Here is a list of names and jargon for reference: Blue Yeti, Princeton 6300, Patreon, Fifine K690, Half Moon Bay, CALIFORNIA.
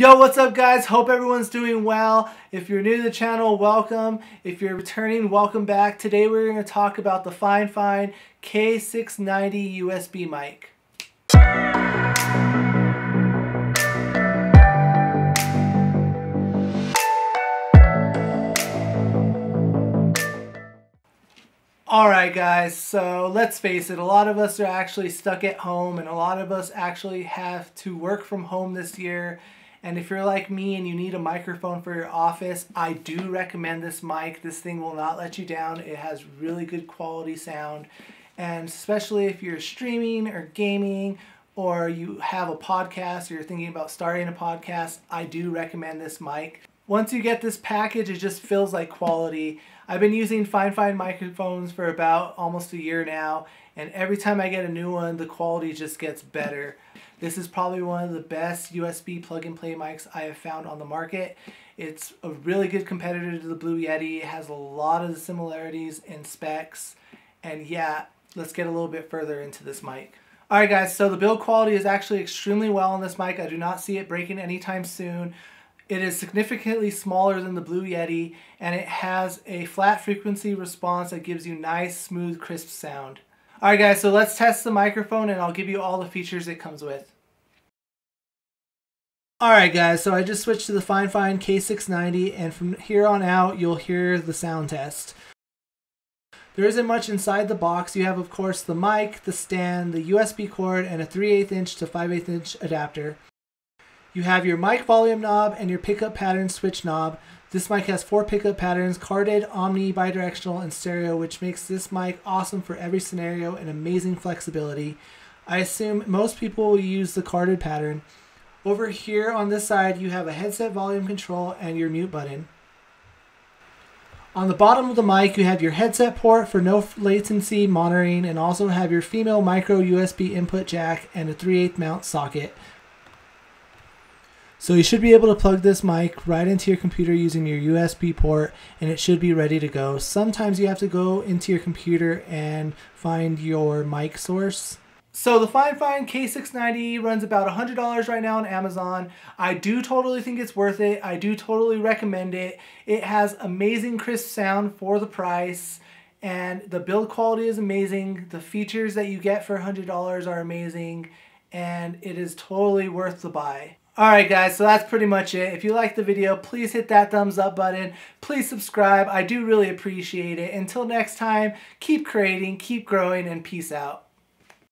Yo, what's up guys? Hope everyone's doing well. If you're new to the channel, welcome. If you're returning, welcome back. Today we're going to talk about the Fifine K690 USB mic. Alright guys, so let's face it, a lot of us are actually stuck at home and a lot of us actually have to work from home this year. And if you're like me and you need a microphone for your office, I do recommend this mic. This thing will not let you down. It has really good quality sound. And especially if you're streaming or gaming or you have a podcast or you're thinking about starting a podcast, I do recommend this mic. Once you get this package, it just feels like quality. I've been using Fifine microphones for about almost a year now, and every time I get a new one, the quality just gets better. This is probably one of the best USB plug-and-play mics I have found on the market. It's a really good competitor to the Blue Yeti. It has a lot of the similarities in specs, and yeah, let's get a little bit further into this mic. Alright guys, so the build quality is actually extremely well on this mic. I do not see it breaking anytime soon. It is significantly smaller than the Blue Yeti, and it has a flat frequency response that gives you nice, smooth, crisp sound. Alright guys, so let's test the microphone and I'll give you all the features it comes with. Alright guys, so I just switched to the Fifine K690, and from here on out you'll hear the sound test. There isn't much inside the box. You have, of course, the mic, the stand, the USB cord, and a 3/8 inch to 5/8 inch adapter. You have your mic volume knob and your pickup pattern switch knob. This mic has 4 pickup patterns, carded, omni, bidirectional, and stereo, which makes this mic awesome for every scenario and amazing flexibility. I assume most people will use the carded pattern. Over here on this side, you have a headset volume control and your mute button. On the bottom of the mic, you have your headset port for no latency monitoring, and also have your female micro USB input jack and a 3/8 mount socket. So you should be able to plug this mic right into your computer using your USB port, and it should be ready to go. Sometimes you have to go into your computer and find your mic source. So the Fifine K690 runs about $100 right now on Amazon. I do totally think it's worth it. I do totally recommend it. It has amazing crisp sound for the price, and the build quality is amazing. The features that you get for $100 are amazing, and it is totally worth the buy. Alright guys, so that's pretty much it. If you liked the video, please hit that thumbs up button. Please subscribe. I do really appreciate it. Until next time, keep creating, keep growing, and peace out.